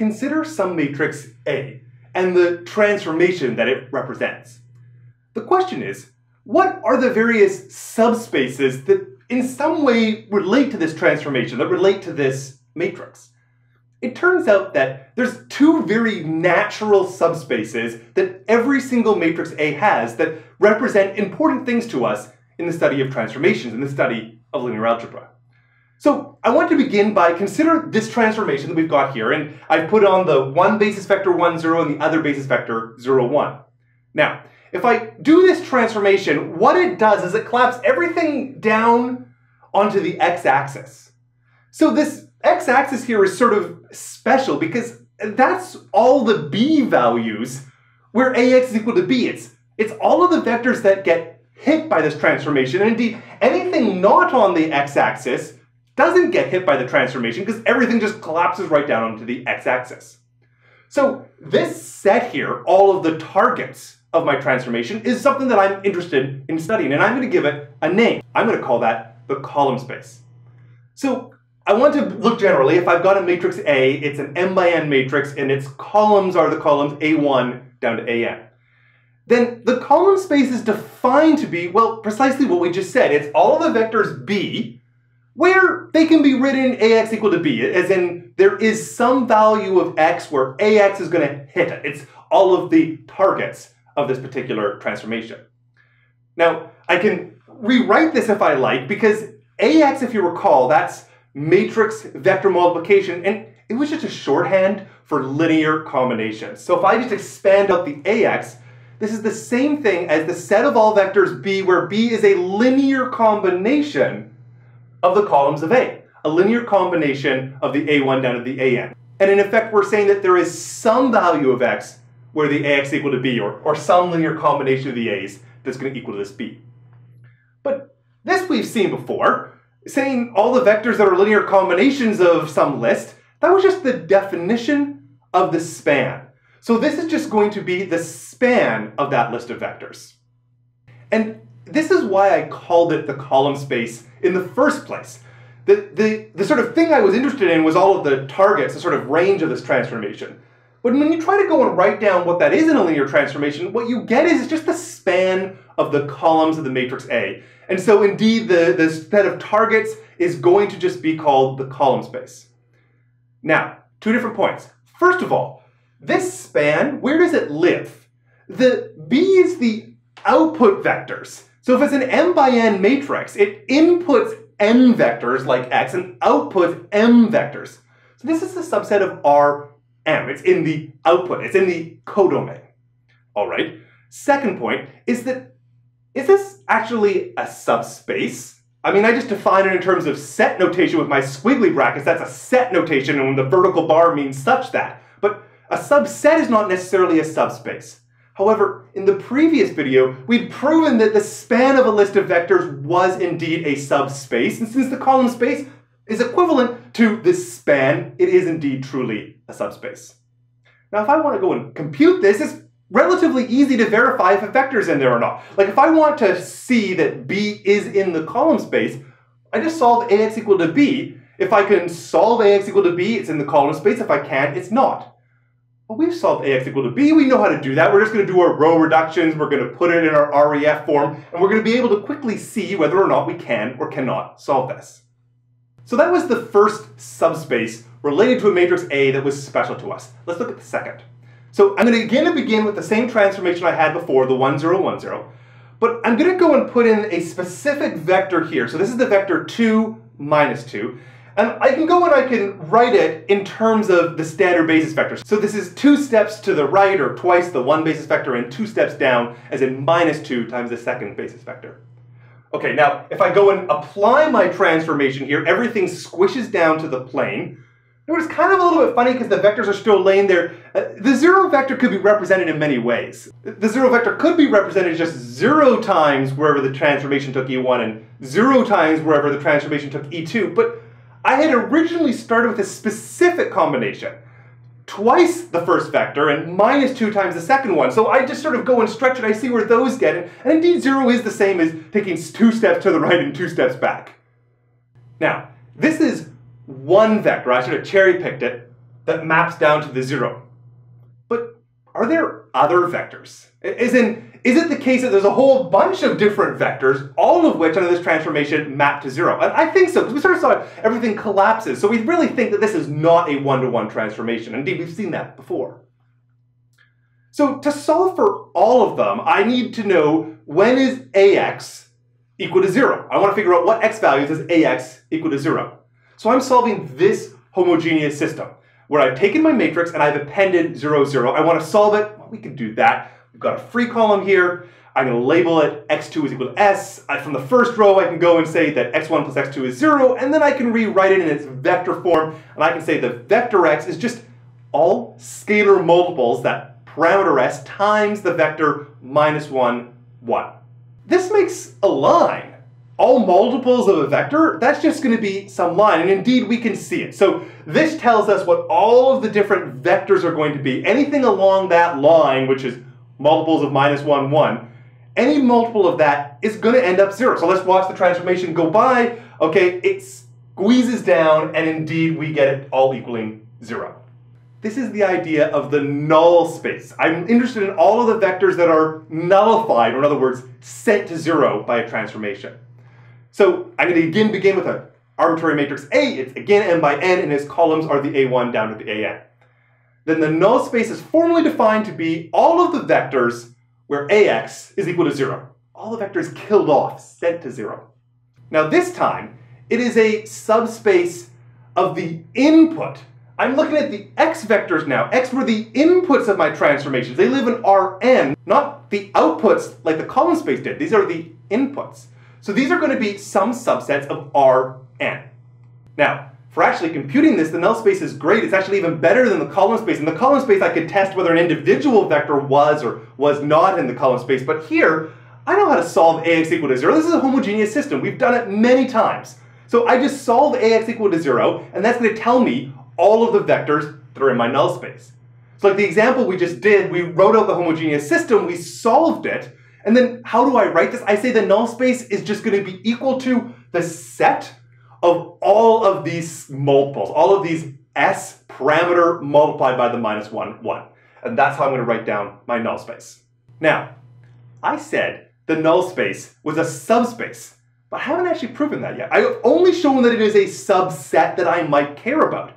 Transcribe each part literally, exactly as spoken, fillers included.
Consider some matrix A and the transformation that it represents. The question is, what are the various subspaces that in some way relate to this transformation, that relate to this matrix? It turns out that there's two very natural subspaces that every single matrix A has that represent important things to us in the study of transformations, in the study of linear algebra. So I want to begin by consider this transformation that we've got here, and I've put on the one basis vector one, zero and the other basis vector zero, one. Now, if I do this transformation, what it does is it collapses everything down onto the x-axis. So this x-axis here is sort of special because that's all the b values where ax is equal to b. It's, it's all of the vectors that get hit by this transformation, and indeed anything not on the x-axis doesn't get hit by the transformation because everything just collapses right down onto the x-axis. So this set here, all of the targets of my transformation, is something that I'm interested in studying, and I'm going to give it a name. I'm going to call that the column space. So I want to look generally. If I've got a matrix A, it's an m by n matrix, and its columns are the columns A one down to A n. Then the column space is defined to be, well, precisely what we just said. It's all of the vectors B, where they can be written ax equal to b, as in there is some value of x where ax is going to hit it. It's all of the targets of this particular transformation. Now, I can rewrite this if I like, because ax, if you recall, that's matrix vector multiplication, and it was just a shorthand for linear combinations. So if I just expand out the ax, this is the same thing as the set of all vectors b, where b is a linear combination of the columns of A, a linear combination of the A one down to the A n. And in effect, we're saying that there is some value of x where the ax is equal to b, or, or some linear combination of the a's that's going to equal to this b. But this we've seen before. Saying all the vectors that are linear combinations of some list, that was just the definition of the span. So this is just going to be the span of that list of vectors. And this is why I called it the column space in the first place. The, the, the sort of thing I was interested in was all of the targets, the sort of range of this transformation. But when you try to go and write down what that is in a linear transformation, what you get is just the span of the columns of the matrix A. And so indeed, the, the set of targets is going to just be called the column space. Now, two different points. First of all, this span, where does it live? The B is the output vectors. So if it's an m by n matrix, it inputs n vectors like x and outputs m vectors. So this is a subset of R M. It's in the output. It's in the codomain. All right. Second point is that, is this actually a subspace? I mean, I just define it in terms of set notation with my squiggly brackets. That's a set notation, and when the vertical bar means such that. But a subset is not necessarily a subspace. However, in the previous video, we'd proven that the span of a list of vectors was indeed a subspace, and since the column space is equivalent to this span, it is indeed truly a subspace. Now, if I want to go and compute this, it's relatively easy to verify if a vector is in there or not. Like, if I want to see that B is in the column space, I just solve ax equal to b. If I can solve ax equal to b, it's in the column space. If I can't, it's not. But we've solved ax equal to b. We know how to do that. We're just going to do our row reductions. We're going to put it in our R E F form, and we're going to be able to quickly see whether or not we can or cannot solve this. So that was the first subspace related to a matrix A that was special to us. Let's look at the second. So I'm going to again begin with the same transformation I had before, the one, zero, one, zero. But I'm going to go and put in a specific vector here. So this is the vector two, minus two. And I can go and I can write it in terms of the standard basis vectors. So this is two steps to the right, or twice the one basis vector, and two steps down, as in minus two times the second basis vector. Okay, now, if I go and apply my transformation here, everything squishes down to the plane. It's kind of a little bit funny because the vectors are still laying there. Uh, the zero vector could be represented in many ways. The zero vector could be represented just zero times wherever the transformation took E one and zero times wherever the transformation took E two, but I had originally started with a specific combination. Twice the first vector and minus two times the second one. So I just sort of go and stretch it. I see where those get. And, and indeed, zero is the same as taking two steps to the right and two steps back. Now, this is one vector. I sort of cherry picked it. that maps down to the zero. But are there other vectors? Is, in, is it the case that there's a whole bunch of different vectors, all of which under this transformation map to zero? And I think so, because we sort of saw everything collapses. So we really think that this is not a one-to-one transformation. Indeed, we've seen that before. So to solve for all of them, I need to know when is A X equal to zero. I want to figure out what x value is A X equal to zero. So I'm solving this homogeneous system, where I've taken my matrix and I've appended zero, zero. I want to solve it. Well, we can do that. We've got a free column here. I'm going to label it x two is equal to s. I, from the first row, I can go and say that x one plus x two is zero, and then I can rewrite it in its vector form, and I can say the vector x is just all scalar multiples, that parameter s, times the vector minus one, one. This makes a line. All multiples of a vector, that's just going to be some line, and indeed we can see it. So this tells us what all of the different vectors are going to be. Anything along that line, which is multiples of minus one, one, any multiple of that is going to end up zero. So let's watch the transformation go by. Okay, it squeezes down, and indeed we get it all equaling zero. This is the idea of the null space. I'm interested in all of the vectors that are nullified, or in other words, set to zero by a transformation. So I'm going to again begin with an arbitrary matrix A. It's again n by n, and its columns are the A one down to the A n. Then the null space is formally defined to be all of the vectors where A x is equal to zero. All the vectors killed off, sent to zero. Now this time, it is a subspace of the input. I'm looking at the x vectors now. X were the inputs of my transformations. They live in R n, not the outputs like the column space did. These are the inputs. So these are going to be some subsets of R n. Now, for actually computing this, the null space is great. It's actually even better than the column space. In the column space, I could test whether an individual vector was or was not in the column space. But here, I know how to solve A x equal to zero. This is a homogeneous system. We've done it many times. So I just solve A x equal to zero, and that's going to tell me all of the vectors that are in my null space. So like the example we just did, we wrote out the homogeneous system, we solved it, and then how do I write this? I say the null space is just going to be equal to the set of all of these multiples, all of these s parameter multiplied by the minus one, one. And that's how I'm going to write down my null space. Now, I said the null space was a subspace, but I haven't actually proven that yet. I've only shown that it is a subset that I might care about.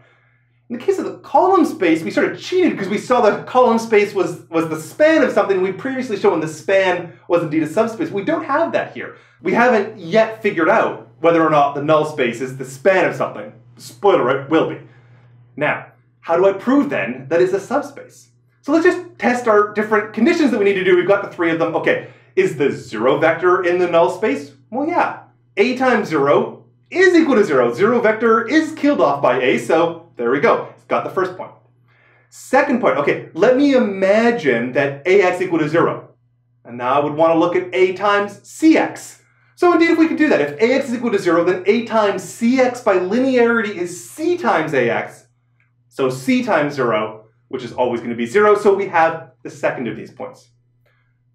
In the case of the column space, we sort of cheated because we saw the column space was, was the span of something we'd previously shown the span was indeed a subspace. We don't have that here. We haven't yet figured out whether or not the null space is the span of something. Spoiler, it will be. Now, how do I prove then that it's a subspace? So let's just test our different conditions that we need to do. We've got the three of them. Okay, is the zero vector in the null space? Well, yeah. A times zero is equal to zero. Zero vector is killed off by A, so there we go. It's got the first point. Second point, okay, let me imagine that A x equal to zero. And now I would want to look at A times C x. So indeed, if we can do that, if A x is equal to zero, then A times C x by linearity is C times A x. So C times zero, which is always going to be zero, so we have the second of these points.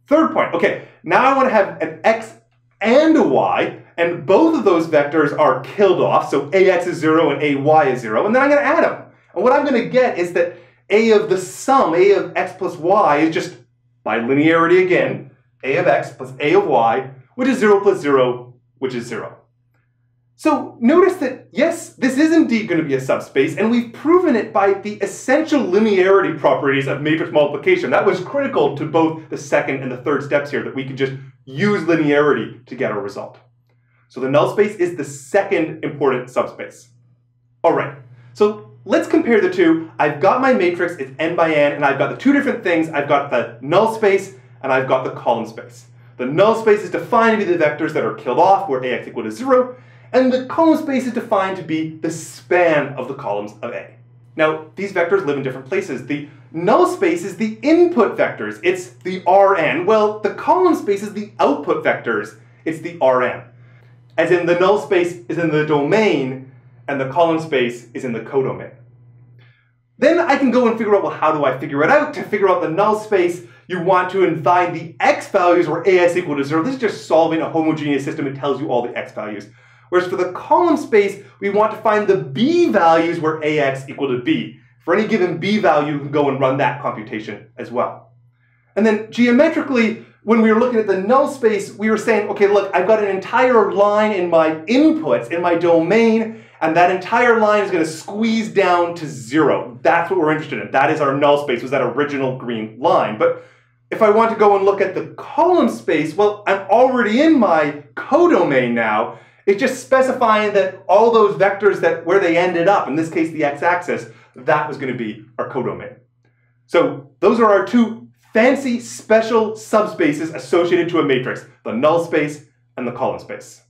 Third point, okay, now I want to have an x and a y, and both of those vectors are killed off, so A x is zero and A y is zero, and then I'm going to add them. And what I'm going to get is that A of the sum, A of x plus y, is just, by linearity again, A of x plus A of y, which is zero plus zero, which is zero. So notice that, yes, this is indeed going to be a subspace, and we've proven it by the essential linearity properties of matrix multiplication. That was critical to both the second and the third steps here, that we could just use linearity to get our result. So the null space is the second important subspace. All right, so let's compare the two. I've got my matrix, it's n by n, and I've got the two different things. I've got the null space, and I've got the column space. The null space is defined to be the vectors that are killed off, where A x equal to zero, and the column space is defined to be the span of the columns of A. Now, these vectors live in different places. The null space is the input vectors. It's the R n. Well, the column space is the output vectors. It's the R m. As in, the null space is in the domain, and the column space is in the codomain. Then I can go and figure out, well, how do I figure it out? To figure out the null space, you want to find the x values where A x equal to zero. This is just solving a homogeneous system. It tells you all the x values. Whereas for the column space, we want to find the b values where A x equal to b. For any given b value, you can go and run that computation as well. And then geometrically, when we were looking at the null space, we were saying, okay, look, I've got an entire line in my inputs, in my domain, and that entire line is going to squeeze down to zero. That's what we're interested in. That is our null space, was that original green line. But if I want to go and look at the column space, well, I'm already in my codomain now. It's just specifying that all those vectors that where they ended up, in this case the x-axis, that was going to be our codomain. So those are our two fancy special subspaces associated to a matrix, the null space and the column space.